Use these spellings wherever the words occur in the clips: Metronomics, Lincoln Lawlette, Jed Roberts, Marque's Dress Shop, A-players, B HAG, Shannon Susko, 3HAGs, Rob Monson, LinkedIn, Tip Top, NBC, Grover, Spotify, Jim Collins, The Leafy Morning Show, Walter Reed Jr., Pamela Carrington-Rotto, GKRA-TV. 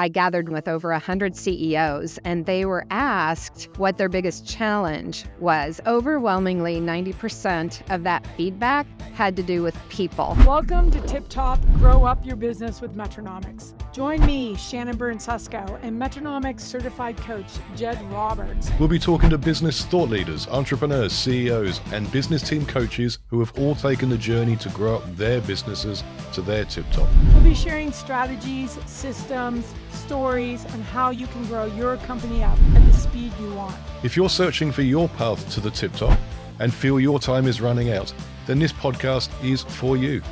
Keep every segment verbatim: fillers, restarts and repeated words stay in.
I gathered with over one hundred C E Os, and they were asked what their biggest challenge was. Overwhelmingly, ninety percent of that feedback had to do with people. Welcome to Tip Top, Grow Up Your Business with Metronomics. Join me, Shannon Susko, and Metronomics certified coach, Jed Roberts. We'll be talking to business thought leaders, entrepreneurs, C E Os, and business team coaches who have all taken the journey to grow up their businesses to their tip top. We'll be sharing strategies, systems, stories, and how you can grow your company up at the speed you want. If you're searching for your path to the tip top and feel your time is running out, then this podcast is for you.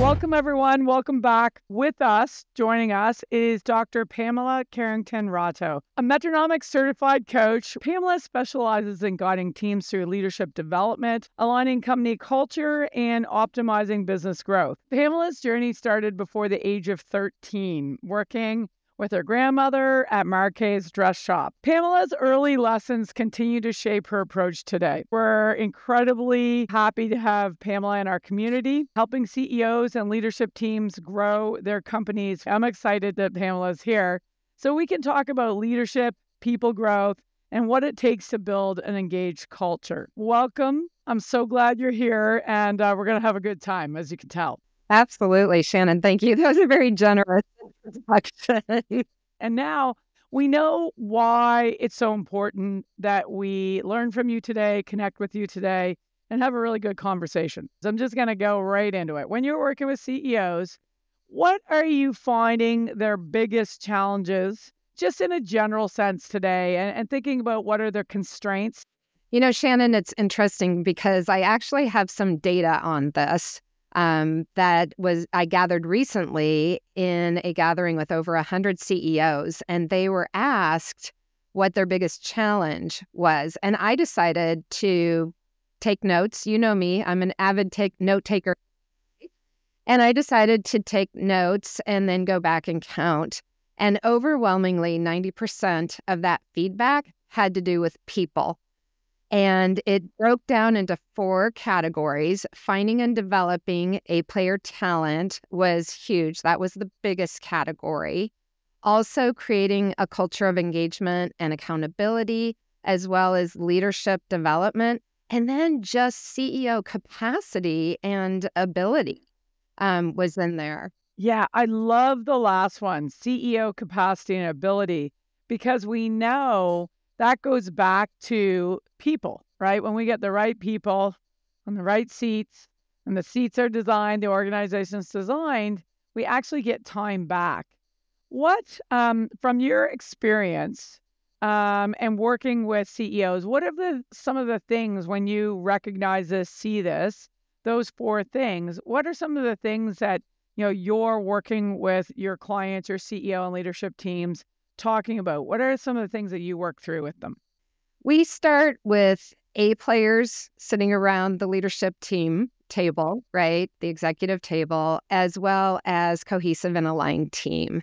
Welcome, everyone. Welcome back. With us, joining us, is Doctor Pamela Carrington-Rotto, a Metronomics certified coach. Pamela specializes in guiding teams through leadership development, aligning company culture, and optimizing business growth. Pamela's journey started before the age of thirteen, working with her grandmother at Marque's Dress Shop. Pamela's early lessons continue to shape her approach today. We're incredibly happy to have Pamela in our community, helping C E Os and leadership teams grow their companies. I'm excited that Pamela's here so we can talk about leadership, people growth, and what it takes to build an engaged culture. Welcome. I'm so glad you're here, and uh, we're going to have a good time, as you can tell. Absolutely, Shannon. Thank you. That was a very generous introduction. And now we know why it's so important that we learn from you today, connect with you today, and have a really good conversation. So I'm just going to go right into it. When you're working with C E Os, what are you finding their biggest challenges, just in a general sense today, and, and thinking about what are their constraints? You know, Shannon, it's interesting because I actually have some data on this. Um, that was I gathered recently in a gathering with over one hundred C E Os, and they were asked what their biggest challenge was. And I decided to take notes. You know me, I'm an avid take note taker. And I decided to take notes and then go back and count. And overwhelmingly, ninety percent of that feedback had to do with people. And it broke down into four categories. Finding and developing a player talent was huge. That was the biggest category. Also creating a culture of engagement and accountability, as well as leadership development, and then just C E O capacity and ability um, was in there. Yeah, I love the last one, C E O capacity and ability, because we know that goes back to people, right? When we get the right people on the right seats, and the seats are designed, the organization's designed, we actually get time back. What, um, from your experience um, and working with C E Os, what are the, some of the things when you recognize this, see this, those four things, what are some of the things that, you know, you're working with your clients, your C E O and leadership teams talking about? What are some of the things that you work through with them? We start with A players sitting around the leadership team table, right? The executive table, as well as cohesive and aligned team.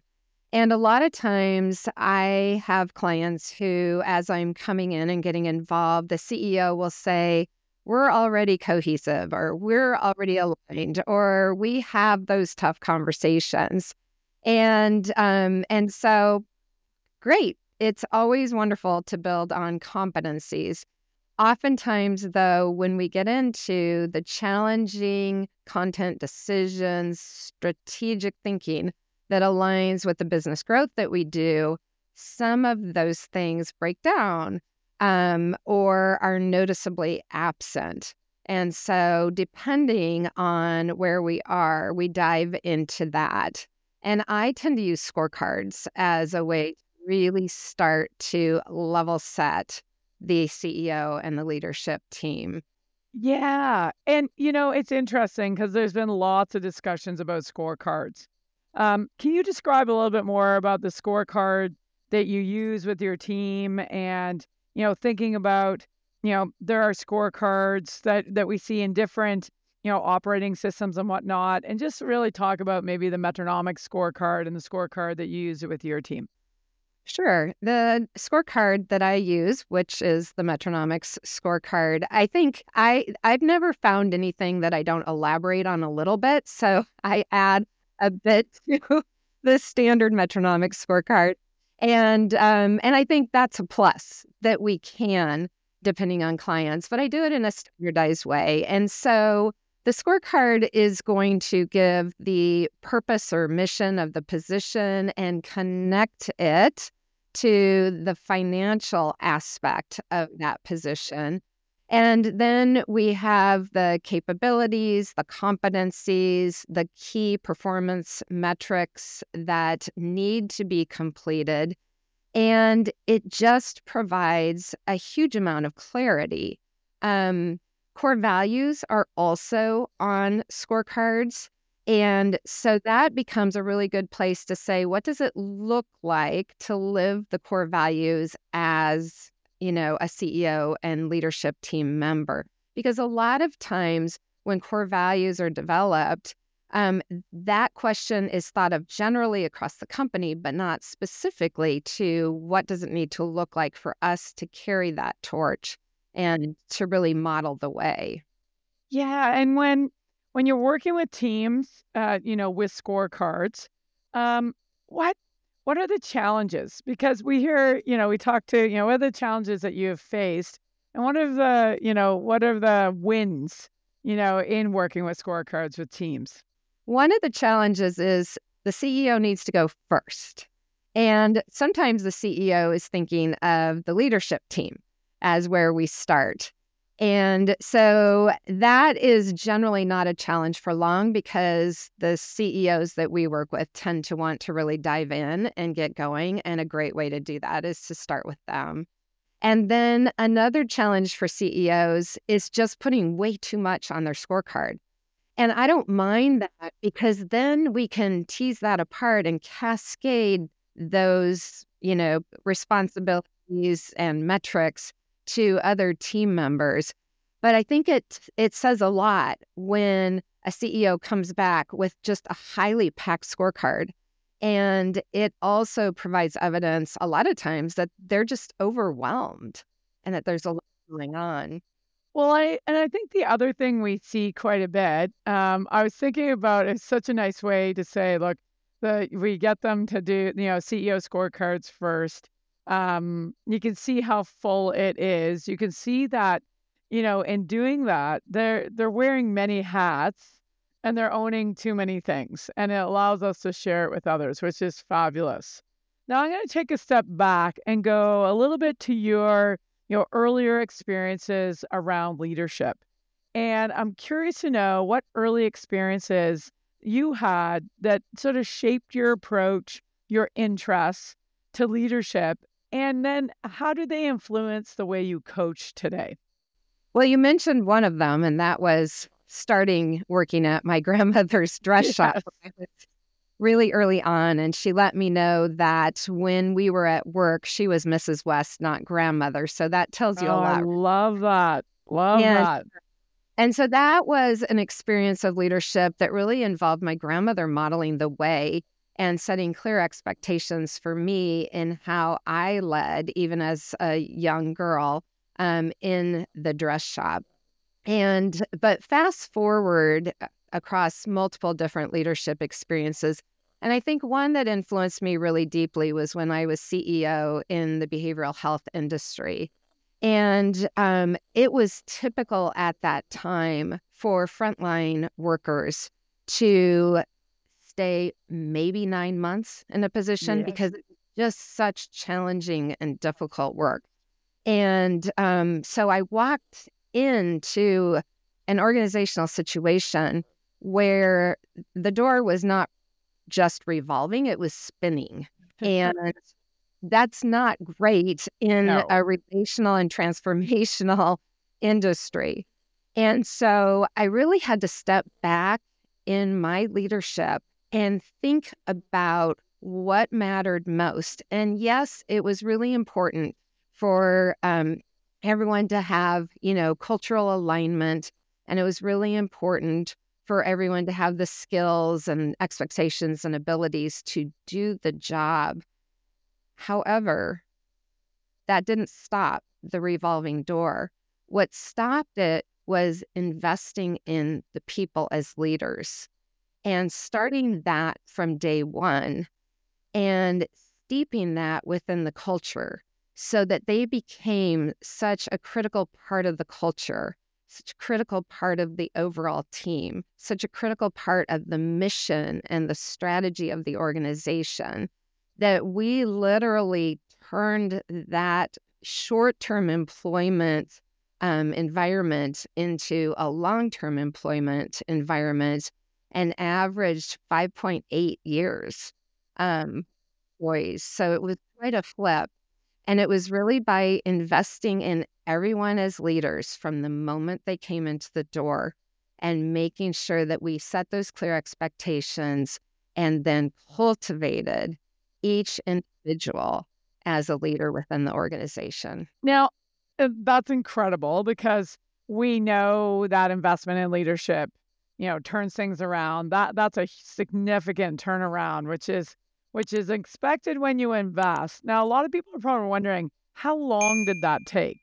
And a lot of times I have clients who, as I'm coming in and getting involved, the C E O will say, we're already cohesive, or we're already aligned, or we have those tough conversations. And, um, and so great. It's always wonderful to build on competencies. Oftentimes, though, when we get into the challenging content decisions, strategic thinking that aligns with the business growth that we do, some of those things break down um, or are noticeably absent. And so depending on where we are, we dive into that. And I tend to use scorecards as a way to really start to level set the C E O and the leadership team. Yeah. And, you know, it's interesting because there's been lots of discussions about scorecards. Um, can you describe a little bit more about the scorecard that you use with your team and, you know, thinking about, you know, there are scorecards that, that we see in different, you know, operating systems and whatnot, and just really talk about maybe the Metronomics scorecard and the scorecard that you use with your team. Sure. The scorecard that I use, which is the Metronomics scorecard, I think I, I've never found anything that I don't elaborate on a little bit. So I add a bit to the standard Metronomics scorecard. And, um, and I think that's a plus that we can, depending on clients, but I do it in a standardized way. And so the scorecard is going to give the purpose or mission of the position and connect it to the financial aspect of that position. And then we have the capabilities, the competencies, the key performance metrics that need to be completed. And it just provides a huge amount of clarity. Um, Core values are also on scorecards. And so that becomes a really good place to say, what does it look like to live the core values as, you know, a C E O and leadership team member? Because a lot of times when core values are developed, um, that question is thought of generally across the company, but not specifically to what does it need to look like for us to carry that torch and to really model the way. Yeah. And when when you're working with teams, uh, you know, with scorecards, um, what what are the challenges? Because we hear, you know, we talk to, you know, what are the challenges that you have faced? And what are the, you know, what are the wins, you know, in working with scorecards with teams? One of the challenges is the C E O needs to go first. And sometimes the C E O is thinking of the leadership team as where we start. And so that is generally not a challenge for long because the C E Os that we work with tend to want to really dive in and get going. And a great way to do that is to start with them. And then another challenge for C E Os is just putting way too much on their scorecard. And I don't mind that because then we can tease that apart and cascade those, you know, responsibilities and metrics to other team members. But I think it it says a lot when a C E O comes back with just a highly packed scorecard. And it also provides evidence a lot of times that they're just overwhelmed and that there's a lot going on. Well, I and I think the other thing we see quite a bit, um, I was thinking about, it's such a nice way to say, look, the, we get them to do, you know, C E O scorecards first. Um, you can see how full it is. You can see that, you know, in doing that, they're they're wearing many hats and they're owning too many things. And it allows us to share it with others, which is fabulous. Now I'm going to take a step back and go a little bit to your, you know, earlier experiences around leadership. And I'm curious to know what early experiences you had that sort of shaped your approach, your interests to leadership. And then how do they influence the way you coach today? Well, you mentioned one of them, and that was starting working at my grandmother's dress yes. shop really early on. And she let me know that when we were at work, she was Missus West, not grandmother. So that tells you oh, a lot. I love that. Love and, that. And so that was an experience of leadership that really involved my grandmother modeling the way and setting clear expectations for me in how I led, even as a young girl, um, in the dress shop. And, but fast forward across multiple different leadership experiences. And I think one that influenced me really deeply was when I was C E O in the behavioral health industry. And um, it was typical at that time for frontline workers to stay maybe nine months in a position yes. because it's just such challenging and difficult work. And um, so I walked into an organizational situation where the door was not just revolving, it was spinning. And that's not great in no. a relational and transformational industry. And so I really had to step back in my leadership and think about what mattered most. And yes, it was really important for um, everyone to have, you know, cultural alignment. And it was really important for everyone to have the skills and expectations and abilities to do the job. However, that didn't stop the revolving door. What stopped it was investing in the people as leaders and starting that from day one and steeping that within the culture so that they became such a critical part of the culture, such a critical part of the overall team, such a critical part of the mission and the strategy of the organization, that we literally turned that short-term employment um, environment into a long-term employment environment and averaged five point eight years um, employees. So it was quite a flip. And it was really by investing in everyone as leaders from the moment they came into the door and making sure that we set those clear expectations and then cultivated each individual as a leader within the organization. Now, that's incredible because we know that investment in leadership, you know, turns things around. That that's a significant turnaround, which is which is expected when you invest. Now, a lot of people are probably wondering, how long did that take?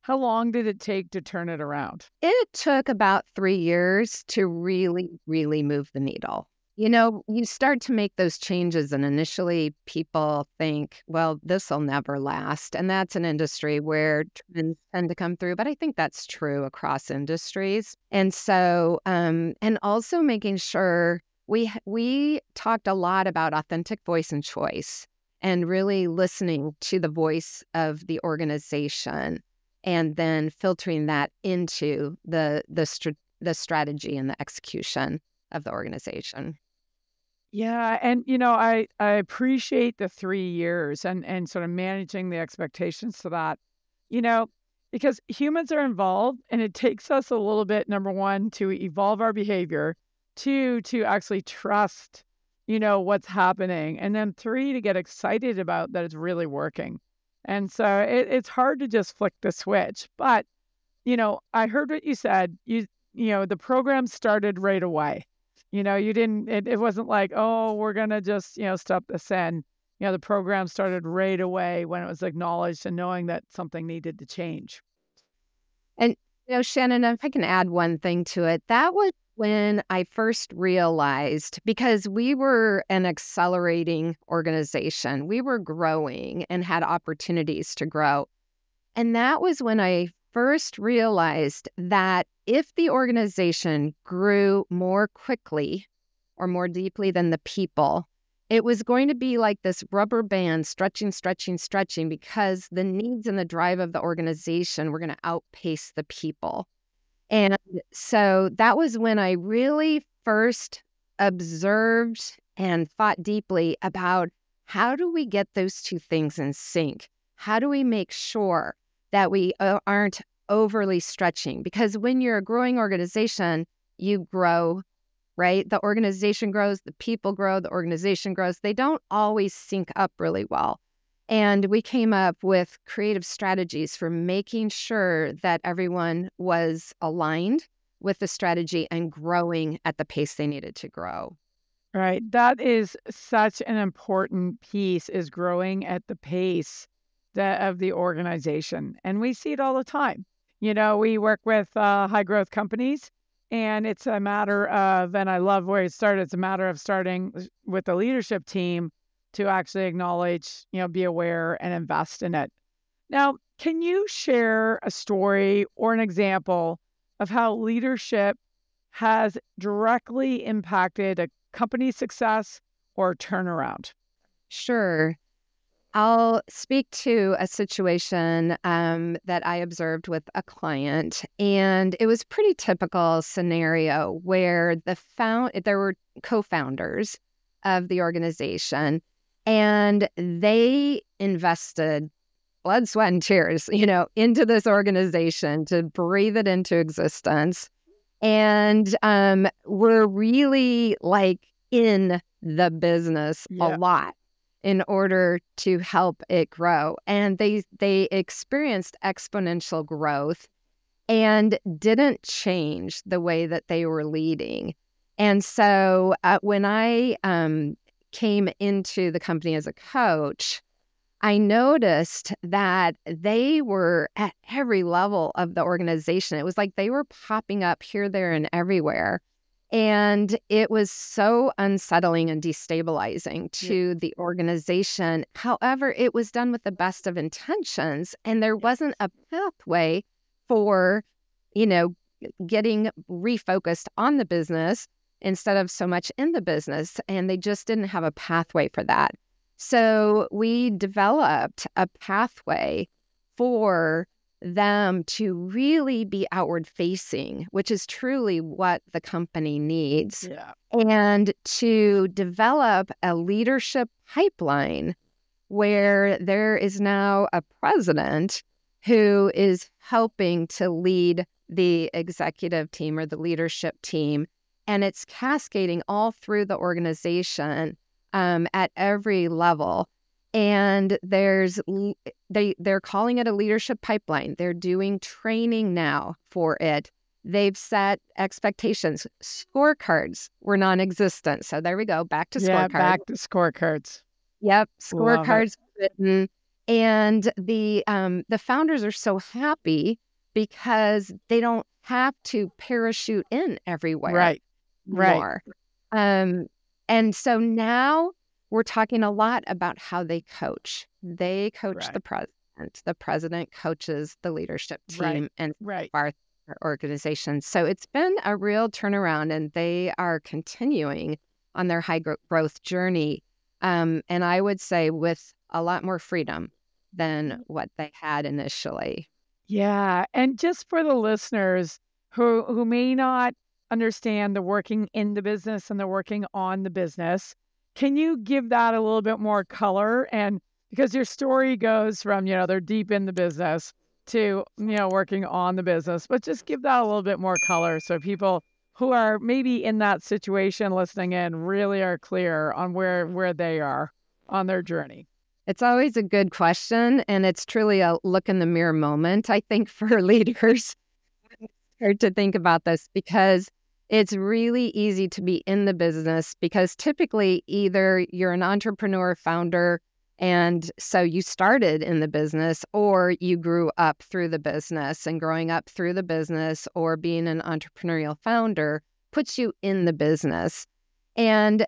How long did it take to turn it around? It took about three years to really, really move the needle. You know, you start to make those changes and initially people think, well, this will never last. And that's an industry where trends tend to come through. But I think that's true across industries. And so, um, and also making sure We we talked a lot about authentic voice and choice and really listening to the voice of the organization and then filtering that into the the, str the strategy and the execution of the organization. Yeah. And, you know, I, I appreciate the three years and, and sort of managing the expectations to that, you know, because humans are involved and it takes us a little bit, number one, to evolve our behavior. Two, to actually trust, you know, what's happening. And then three, to get excited about that it's really working. And so it, it's hard to just flick the switch. But, you know, I heard what you said. You, you know, the program started right away. You know, you didn't, it, it wasn't like, oh, we're going to just, you know, stop this in. You know, the program started right away when it was acknowledged and knowing that something needed to change. And, you know, Shannon, if I can add one thing to it, that was when I first realized, because we were an accelerating organization, we were growing and had opportunities to grow. And that was when I first realized that if the organization grew more quickly or more deeply than the people, it was going to be like this rubber band stretching, stretching, stretching, because the needs and the drive of the organization were going to outpace the people. And so that was when I really first observed and thought deeply about how do we get those two things in sync? How do we make sure that we aren't overly stretching? Because when you're a growing organization, you grow, right? The organization grows, the people grow, the organization grows. They don't always sync up really well. And we came up with creative strategies for making sure that everyone was aligned with the strategy and growing at the pace they needed to grow. Right. That is such an important piece, is growing at the pace that, of the organization. And we see it all the time. You know, we work with uh, high growth companies, and it's a matter of, and I love where it started, it's a matter of starting with the leadership team to actually acknowledge, you know, be aware and invest in it. Now, can you share a story or an example of how leadership has directly impacted a company's success or turnaround? Sure. I'll speak to a situation um, that I observed with a client, and it was a pretty typical scenario where the found there were co-founders of the organization. And they invested blood, sweat, and tears, you know, into this organization to breathe it into existence. And um, we're really like in the business yeah. a lot in order to help it grow. And they they experienced exponential growth and didn't change the way that they were leading. And so uh, when I um, came into the company as a coach, I noticed that they were at every level of the organization. It was like they were popping up here, there, and everywhere. And it was so unsettling and destabilizing to yeah. the organization. However, it was done with the best of intentions, and there wasn't a pathway for, you know, getting refocused on the business instead of so much in the business. And they just didn't have a pathway for that. So we developed a pathway for them to really be outward facing, which is truly what the company needs, yeah. and to develop a leadership pipeline where there is now a president who is helping to lead the executive team or the leadership team. And it's cascading all through the organization um, at every level. And there's they they're calling it a leadership pipeline. They're doing training now for it. They've set expectations. Scorecards were non-existent. So there we go. Back to yeah, scorecards. Back to scorecards. Yep, scorecards written. And the um, the founders are so happy because they don't have to parachute in everywhere. Right. More. Right. Um, and so now we're talking a lot about how they coach. They coach right. the president. The president coaches the leadership team right. and right. our organization. So it's been a real turnaround, and they are continuing on their high gro- growth journey. Um, and I would say with a lot more freedom than what they had initially. Yeah. And just for the listeners who who may not understand the working in the business and the working on the business, can you give that a little bit more color? And because your story goes from, you know, they're deep in the business to, you know, working on the business, but just give that a little bit more color so people who are maybe in that situation listening in really are clear on where, where they are on their journey. It's always a good question, and it's truly a look in the mirror moment, I think, for leaders to think about this, because it's really easy to be in the business because typically either you're an entrepreneur founder, and so you started in the business, or you grew up through the business, and growing up through the business or being an entrepreneurial founder puts you in the business. And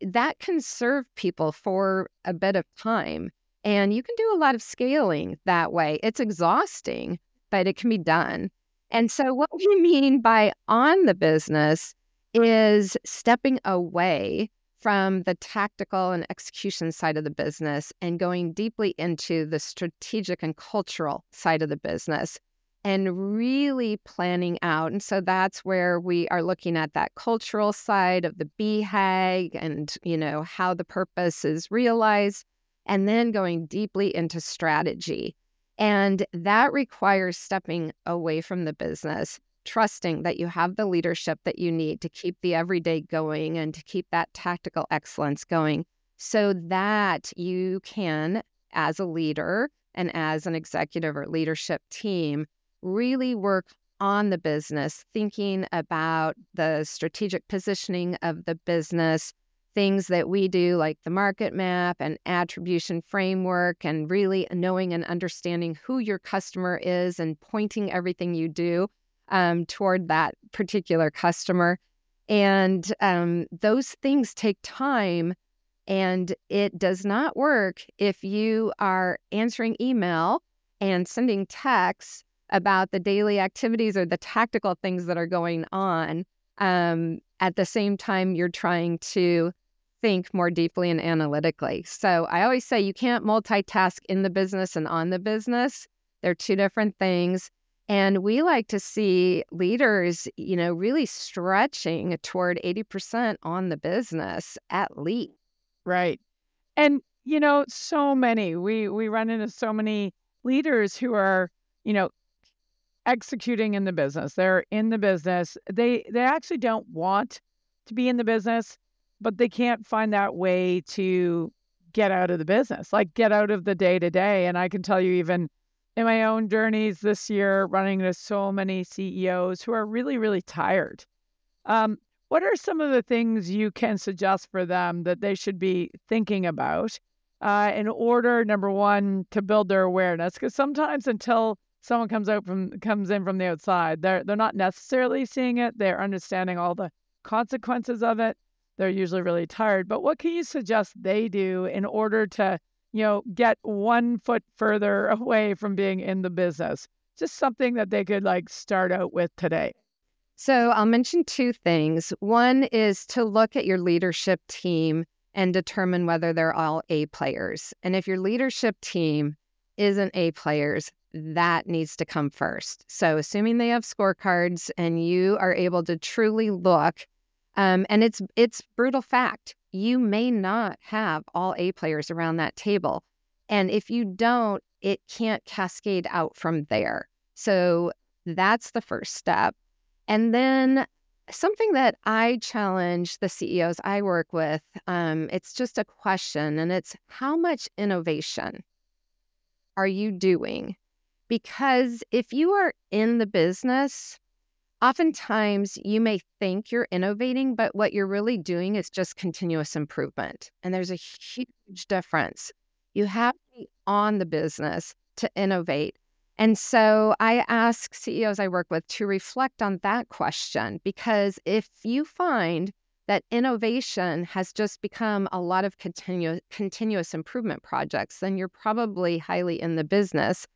that can serve people for a bit of time. And you can do a lot of scaling that way. It's exhausting, but it can be done. And so what we mean by on the business is stepping away from the tactical and execution side of the business and going deeply into the strategic and cultural side of the business and really planning out. And so that's where we are looking at that cultural side of the B HAG and, you know, how the purpose is realized, and then going deeply into strategy. And that requires stepping away from the business, trusting that you have the leadership that you need to keep the everyday going and to keep that tactical excellence going so that you can, as a leader and as an executive or leadership team, really work on the business, thinking about the strategic positioning of the business, things that we do like the market map and attribution framework, and really knowing and understanding who your customer is and pointing everything you do um, toward that particular customer. And um, those things take time, and it does not work if you are answering email and sending texts about the daily activities or the tactical things that are going on um, at the same time you're trying to think more deeply and analytically. So I always say you can't multitask in the business and on the business. They're two different things. And we like to see leaders, you know, really stretching toward eighty percent on the business at least. Right. And, you know, so many, we, we run into so many leaders who are, you know, executing in the business. They're in the business. They, they actually don't want to be in the business, but they can't find that way to get out of the business, like get out of the day-to-day. And I can tell you, even in my own journeys this year, running into so many C E Os who are really, really tired. Um, what are some of the things you can suggest for them that they should be thinking about uh, in order, number one, to build their awareness, because sometimes until someone comes out from comes in from the outside, they're they're not necessarily seeing it. They're understanding all the consequences of it. They're usually really tired. But what can you suggest they do in order to, you know, get one foot further away from being in the business? Just something that they could like start out with today. So I'll mention two things. One is to look at your leadership team and determine whether they're all A players. And if your leadership team isn't A players, that needs to come first. So assuming they have scorecards and you are able to truly look, um, and it's it's brutal fact, you may not have all A players around that table. And if you don't, it can't cascade out from there. So that's the first step. And then something that I challenge the C E Os I work with, um, it's just a question, and it's how much innovation are you doing? Because if you are in the business, oftentimes you may think you're innovating, but what you're really doing is just continuous improvement. And there's a huge difference. You have to be on the business to innovate. And so I ask C E Os I work with to reflect on that question, because if you find that innovation has just become a lot of continu- continuous improvement projects, then you're probably highly in the business.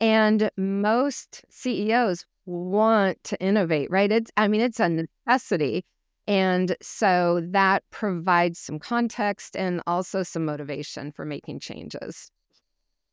And most C E Os want to innovate, right? It's, I mean, it's a necessity. And so that provides some context and also some motivation for making changes.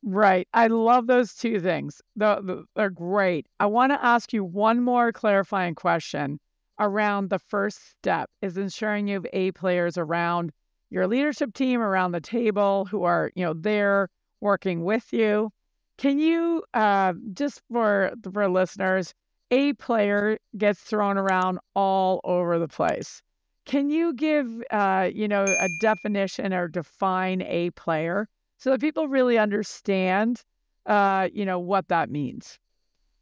Right. I love those two things. The, the, they're great. I want to ask you one more clarifying question around the first step is ensuring you have A players around your leadership team, around the table, who are, you know, there working with you. Can you, uh, just for, for listeners, A player gets thrown around all over the place. Can you give, uh, you know, a definition or define A player, so that people really understand, uh, you know, what that means?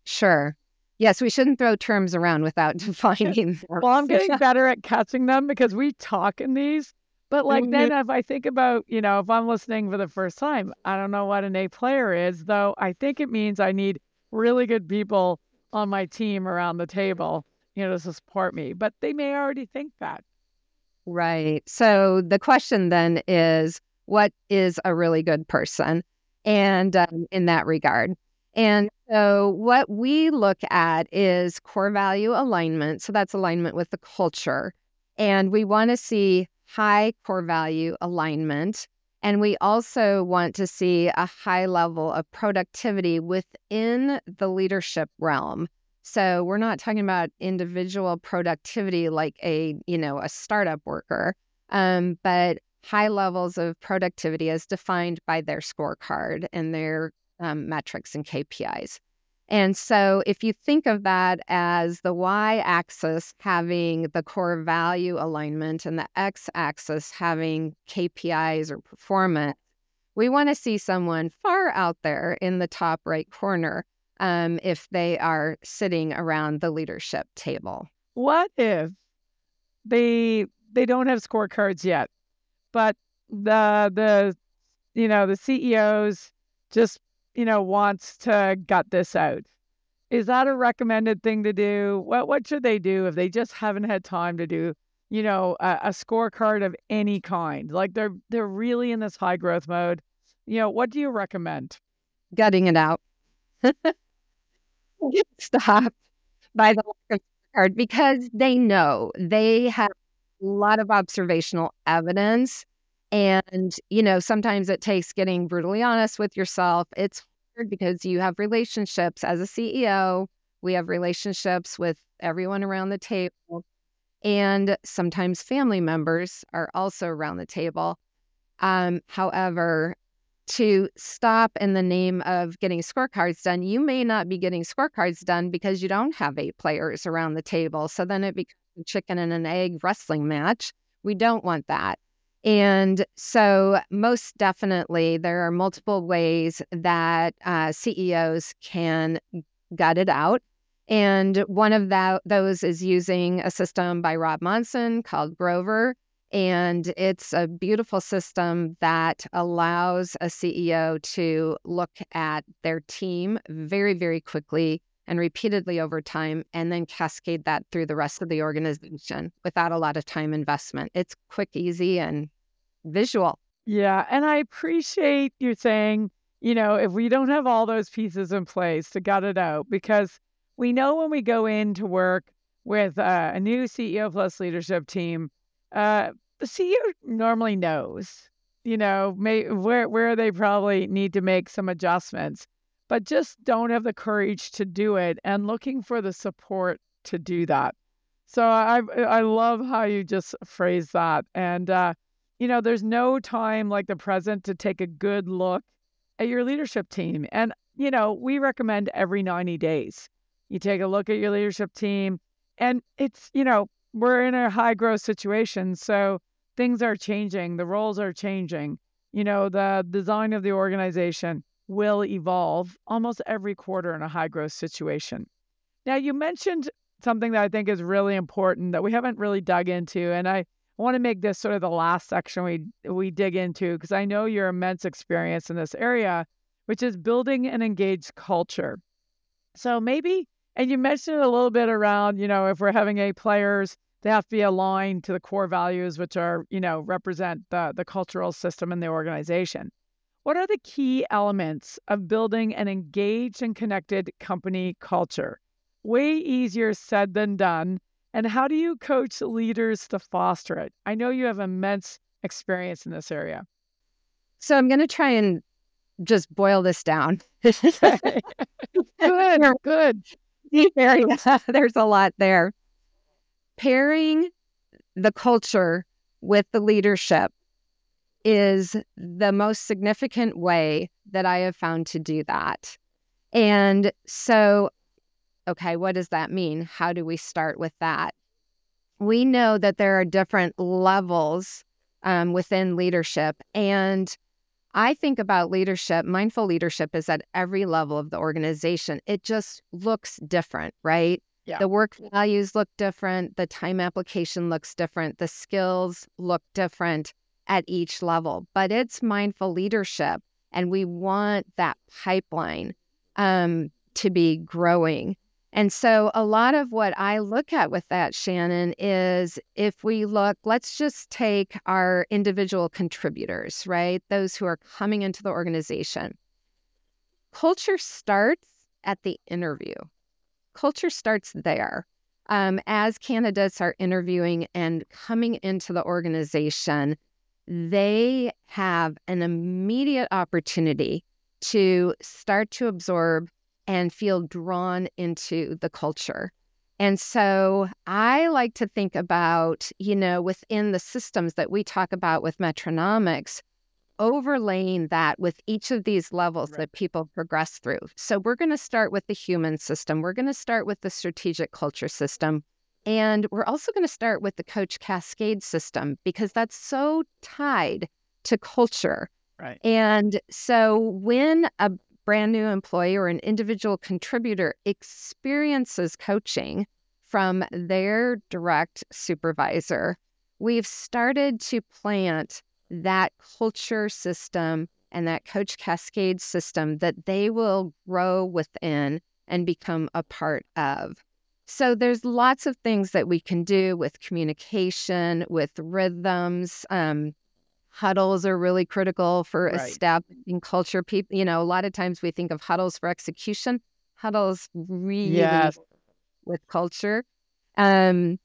Sure. Yes, we shouldn't throw terms around without defining them. Well, I'm getting better at catching them because we talk in these. But like then if I think about, you know, if I'm listening for the first time, I don't know what an A player is, though I think it means I need really good people on my team around the table, you know, to support me. But they may already think that. Right. So the question then is, what is a really good person, and um, in that regard? And so what we look at is core value alignment. So that's alignment with the culture. And we want to see high core value alignment. And we also want to see a high level of productivity within the leadership realm. So we're not talking about individual productivity like a, you know, a startup worker, um, but high levels of productivity as defined by their scorecard and their um, metrics and K P Is. And so if you think of that as the y-axis having the core value alignment and the x-axis having K P Is or performance, we want to see someone far out there in the top right corner um, if they are sitting around the leadership table. What if they they don't have scorecards yet? But the, the, you know, the C E Os just, you know, wants to gut this out. Is that a recommended thing to do? What, what should they do if they just haven't had time to do, you know, a, a scorecard of any kind? Like they're, they're really in this high growth mode. You know, what do you recommend? Gutting it out. Stop by the lack of scorecard, because they know they have a lot of observational evidence. And, you know, sometimes it takes getting brutally honest with yourself. It's hard because you have relationships as a C E O. We have relationships with everyone around the table. And sometimes family members are also around the table. Um, however, to stop in the name of getting scorecards done, you may not be getting scorecards done because you don't have eight players around the table. So then it becomes a chicken and an egg wrestling match. We don't want that. And so most definitely there are multiple ways that uh, C E Os can gut it out. And one of that, those is using a system by Rob Monson called Grover. And it's a beautiful system that allows a C E O to look at their team very, very quickly and repeatedly over time, and then cascade that through the rest of the organization without a lot of time investment. It's quick, easy, and visual. Yeah. And I appreciate you saying, you know, if we don't have all those pieces in place to gut it out, because we know when we go into work with uh, a new C E O plus leadership team, uh, the C E O normally knows, you know, may, where, where they probably need to make some adjustments, but just don't have the courage to do it and looking for the support to do that. So I I love how you just phrase that. And, uh, you know, there's no time like the present to take a good look at your leadership team. And, you know, we recommend every ninety days, you take a look at your leadership team. And it's, you know, we're in a high growth situation. So things are changing. The roles are changing. You know, the design of the organization will evolve almost every quarter in a high growth situation. Now, you mentioned something that I think is really important that we haven't really dug into. And I want to make this sort of the last section we, we dig into, because I know your immense experience in this area, which is building an engaged culture. So maybe, and you mentioned a little bit around, you know, if we're having A players, they have to be aligned to the core values, which are, you know, represent the, the cultural system in the organization. What are the key elements of building an engaged and connected company culture? Way easier said than done. And how do you coach leaders to foster it? I know you have immense experience in this area. So I'm going to try and just boil this down. Okay. Good, good. Yeah, there's a lot there. Pairing the culture with the leadership is the most significant way that I have found to do that. And so, okay, what does that mean? How do we start with that? We know that there are different levels um, within leadership. And I think about leadership, mindful leadership is at every level of the organization. It just looks different, right? Yeah. The work values look different. The time application looks different. The skills look different at each level, but it's mindful leadership, and we want that pipeline um, to be growing. And so a lot of what I look at with that, Shannon, is if we look, let's just take our individual contributors, right? Those who are coming into the organization. Culture starts at the interview. Culture starts there. Um, as candidates are interviewing and coming into the organization, they have an immediate opportunity to start to absorb and feel drawn into the culture. And so I like to think about, you know, within the systems that we talk about with Metronomics, overlaying that with each of these levels right. that people progress through. So we're going to start with the human system. We're going to start with the strategic culture system. And we're also going to start with the coach cascade system, because that's so tied to culture. Right. And so when a brand new employee or an individual contributor experiences coaching from their direct supervisor, we've started to plant that culture system and that coach cascade system that they will grow within and become a part of. So there's lots of things that we can do with communication, with rhythms. Um, huddles are really critical for establishing culture. People, you know, a lot of times we think of huddles for execution. Huddles really yes. with culture. Um,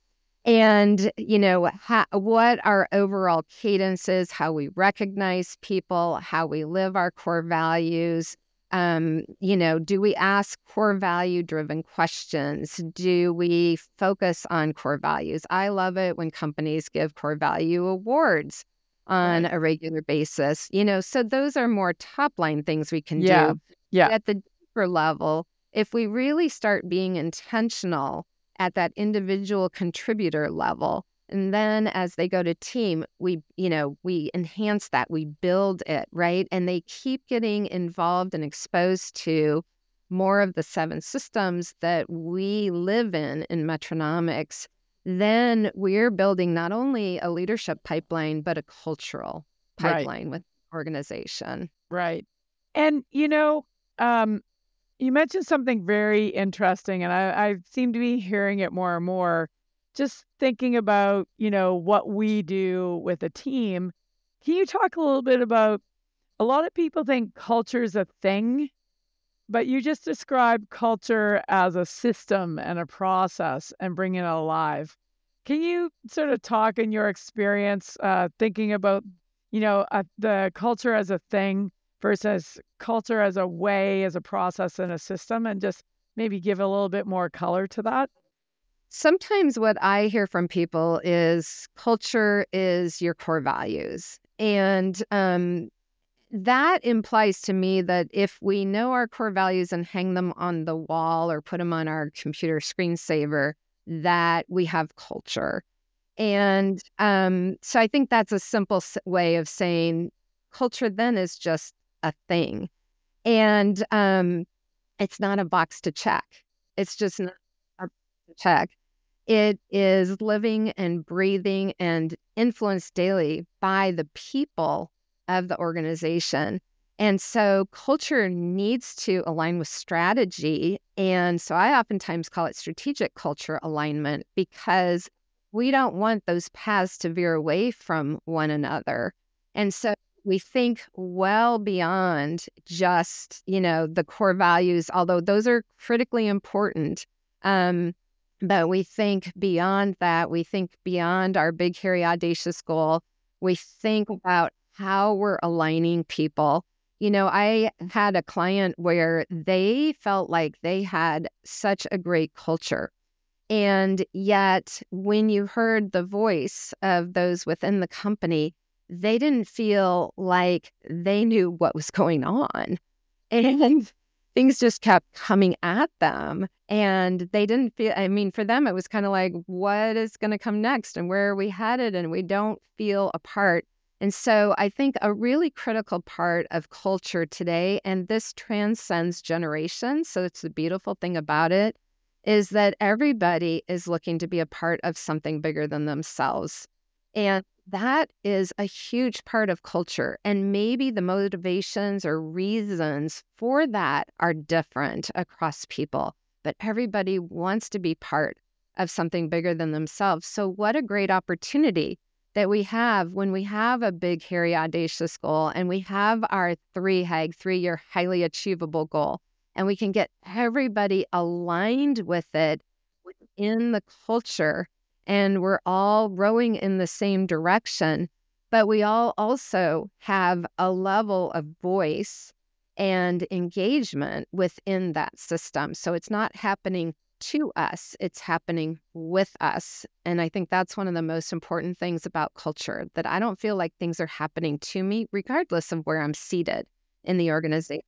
and, you know, ha- what our overall cadence is, how we recognize people, how we live our core values. Um, you know, do we ask core value driven questions? Do we focus on core values? I love it when companies give core value awards on right. a regular basis, you know, so those are more top line things we can yeah. do. Yeah. At the deeper level, if we really start being intentional at that individual contributor level, and then as they go to team, we, you know, we enhance that, we build it, right? And they keep getting involved and exposed to more of the seven systems that we live in in Metronomics. then we're building not only a leadership pipeline, but a cultural pipeline right. with organization. Right. And, you know, um, you mentioned something very interesting, and I, I seem to be hearing it more and more. Just thinking about, you know, what we do with a team. Can you talk a little bit about, a lot of people think culture is a thing, but you just described culture as a system and a process and bringing it alive. Can you sort of talk in your experience uh, thinking about, you know, uh, the culture as a thing versus culture as a way, as a process and a system, and just maybe give a little bit more color to that? Sometimes what I hear from people is culture is your core values. And um, that implies to me that if we know our core values and hang them on the wall or put them on our computer screensaver, that we have culture. And um, so I think that's a simple way of saying culture then is just a thing. And um, it's not a box to check. It's just not a box to check. It is living and breathing and influenced daily by the people of the organization. And so culture needs to align with strategy. And so I oftentimes call it strategic culture alignment, because we don't want those paths to veer away from one another. And so we think well beyond just, you know, the core values, although those are critically important. Um, But we think beyond that. We think beyond our big, hairy, audacious goal. We think about how we're aligning people. You know, I had a client where they felt like they had such a great culture. And yet when you heard the voice of those within the company, they didn't feel like they knew what was going on. And things just kept coming at them, and they didn't feel, I mean, for them, it was kind of like, what is going to come next and where are we headed? And we don't feel a part. And so I think a really critical part of culture today, and this transcends generations, so it's the beautiful thing about it, is that everybody is looking to be a part of something bigger than themselves. And that is a huge part of culture. And maybe the motivations or reasons for that are different across people, but everybody wants to be part of something bigger than themselves. So what a great opportunity that we have when we have a big, hairy, audacious goal, and we have our three H A G, three-year highly achievable goal, and we can get everybody aligned with it within the culture. And we're all rowing in the same direction, but we all also have a level of voice and engagement within that system. So it's not happening to us, it's happening with us. And I think that's one of the most important things about culture, that I don't feel like things are happening to me, regardless of where I'm seated in the organization.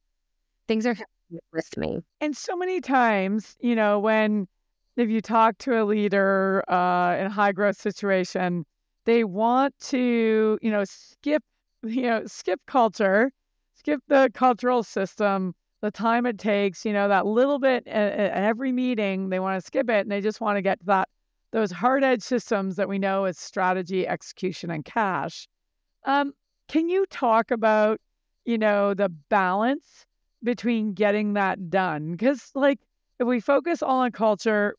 Things are happening with me. And so many times, you know, when if you talk to a leader uh, in a high growth situation, they want to, you know, skip, you know, skip culture, skip the cultural system, the time it takes, you know, that little bit at, at every meeting, they want to skip it. And they just want to get that, those hard edge systems that we know is strategy, execution, and cash. Um, can you talk about, you know, the balance between getting that done? Because like, if we focus all on culture,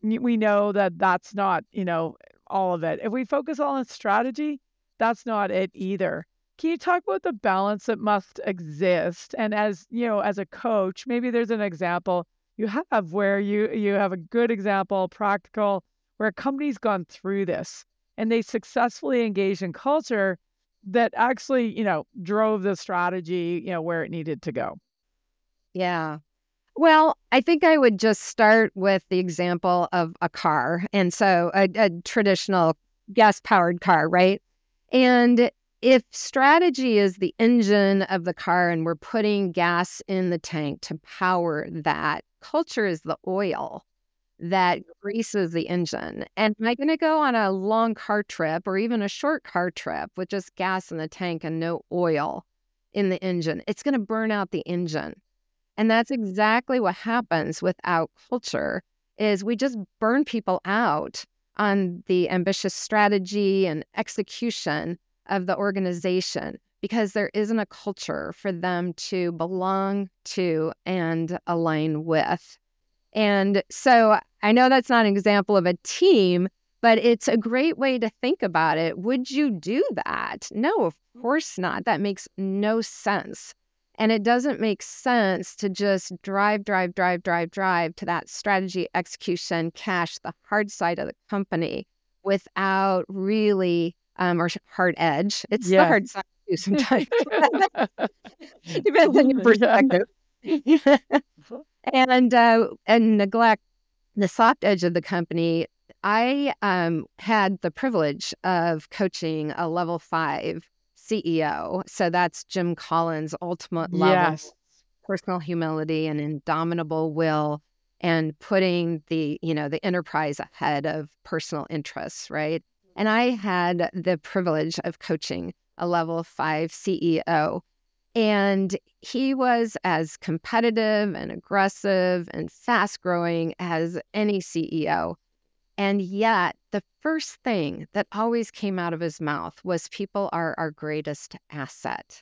we know that that's not, you know, all of it. If we focus all on strategy, that's not it either. Can you talk about the balance that must exist? And as, you know, as a coach, maybe there's an example you have where you, you have a good example, practical, where a company's gone through this and they successfully engaged in culture that actually, you know, drove the strategy, you know, where it needed to go. Yeah. Well, I think I would just start with the example of a car. And so a, a traditional gas-powered car, right? And if strategy is the engine of the car and we're putting gas in the tank to power that, culture is the oil that greases the engine. And am I going to go on a long car trip or even a short car trip with just gas in the tank and no oil in the engine? It's going to burn out the engine. And that's exactly what happens without culture, is we just burn people out on the ambitious strategy and execution of the organization, because there isn't a culture for them to belong to and align with. And so I know that's not an example of a team, but it's a great way to think about it. Would you do that? No, of course not. That makes no sense. And it doesn't make sense to just drive, drive, drive, drive, drive to that strategy, execution, cash, the hard side of the company without really, um, or hard edge. It's yeah. the hard side too sometimes. Depends on your perspective. Yeah. And, uh, and neglect the soft edge of the company. I um, had the privilege of coaching a level five C E O. So that's Jim Collins' ultimate level, yes. personal humility and indomitable will, and putting the, you know, the enterprise ahead of personal interests, right? And I had the privilege of coaching a level five C E O. And he was as competitive and aggressive and fast growing as any C E O. And yet the first thing that always came out of his mouth was, people are our greatest asset.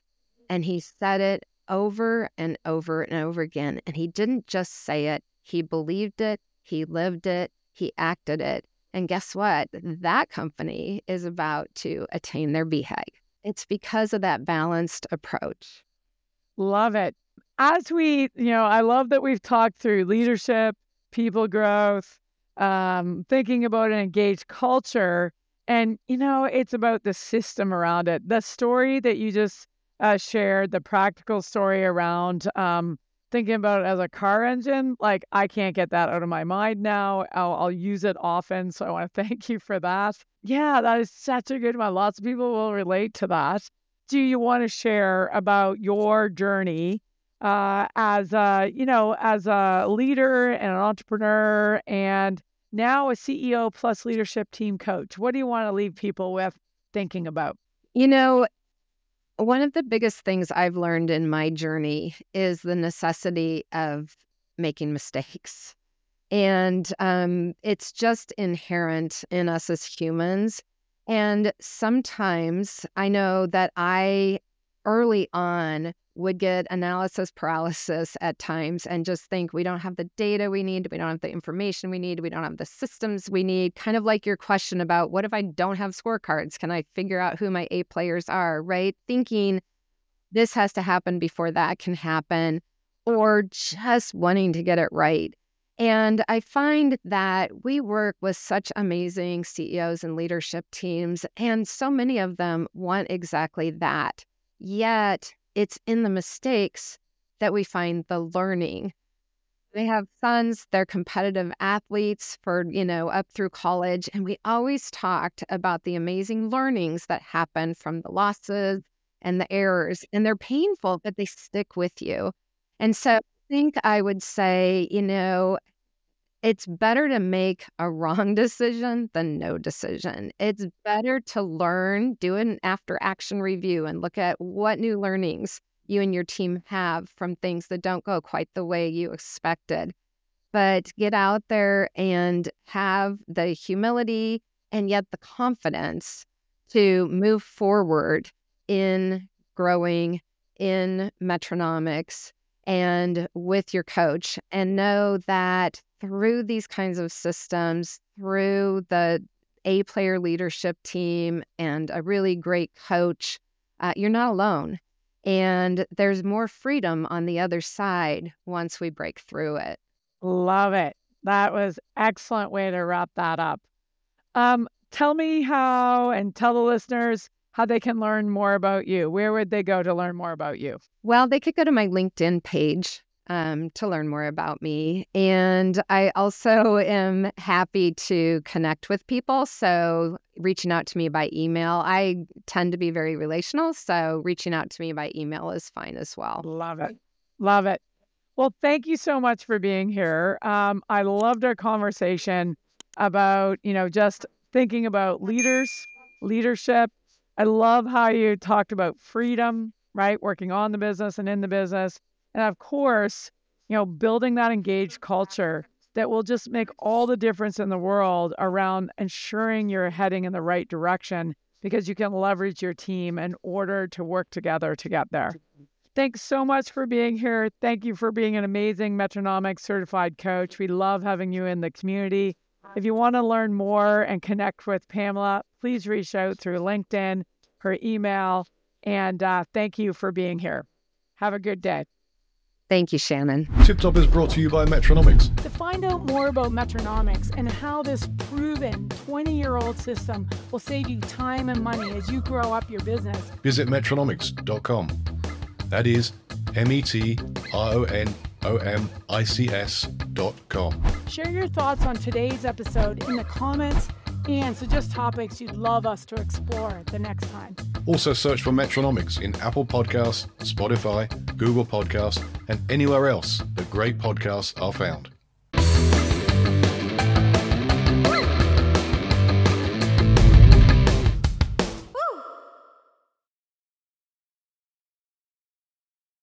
And he said it over and over and over again. And he didn't just say it. He believed it. He lived it. He acted it. And guess what? That company is about to attain their B HAG. It's because of that balanced approach. Love it. As we, you know, I love that we've talked through leadership, people growth, um, thinking about an engaged culture. And, you know, it's about the system around it. The story that you just uh, shared, the practical story around um, thinking about it as a car engine, like, I can't get that out of my mind now. I'll, I'll use it often. So I want to thank you for that. Yeah, that is such a good one. Lots of people will relate to that. Do you want to share about your journey uh, as a, you know, as a leader and an entrepreneur, and now a C E O plus leadership team coach? What do you want to leave people with thinking about? You know, one of the biggest things I've learned in my journey is the necessity of making mistakes. And um, it's just inherent in us as humans. And sometimes I know that I early on would get analysis paralysis at times and just think, we don't have the data we need, we don't have the information we need, we don't have the systems we need. Kind of like your question about, what if I don't have scorecards? Can I figure out who my A players are, right? Thinking this has to happen before that can happen, or just wanting to get it right. And I find that we work with such amazing C E Os and leadership teams, and so many of them want exactly that. Yet it's in the mistakes that we find the learning. They have sons, they're competitive athletes for, you know, up through college. And we always talked about the amazing learnings that happen from the losses and the errors. And they're painful, but they stick with you. And so I think I would say, you know, it's better to make a wrong decision than no decision. It's better to learn, do an after action review and look at what new learnings you and your team have from things that don't go quite the way you expected. But get out there and have the humility and yet the confidence to move forward in growing in Metronomics and with your coach, and know that through these kinds of systems, through the A player leadership team and a really great coach, uh, you're not alone. And there's more freedom on the other side once we break through it. Love it. That was excellent way to wrap that up. Um, tell me how, and tell the listeners how they can learn more about you. Where would they go to learn more about you? Well, they could go to my LinkedIn page um, to learn more about me. And I also am happy to connect with people. So reaching out to me by email, I tend to be very relational. So reaching out to me by email is fine as well. Love it. Love it. Well, thank you so much for being here. Um, I loved our conversation about, you know, just thinking about leaders, leadership. I love how you talked about freedom, right? Working on the business and in the business. And of course, you know, building that engaged culture that will just make all the difference in the world around ensuring you're heading in the right direction, because you can leverage your team in order to work together to get there. Thanks so much for being here. Thank you for being an amazing Metronomics certified coach. We love having you in the community. If you want to learn more and connect with Pamela, please reach out through LinkedIn, her email, and uh, thank you for being here. Have a good day. Thank you, Shannon. Tip Top is brought to you by Metronomics. To find out more about Metronomics and how this proven twenty-year-old system will save you time and money as you grow up your business, visit metronomics dot com. That is M E T R O N O M I C S dot com. Share your thoughts on today's episode in the comments and suggest topics you'd love us to explore the next time. Also search for Metronomics in Apple Podcasts, Spotify, Google Podcasts, and anywhere else that great podcasts are found.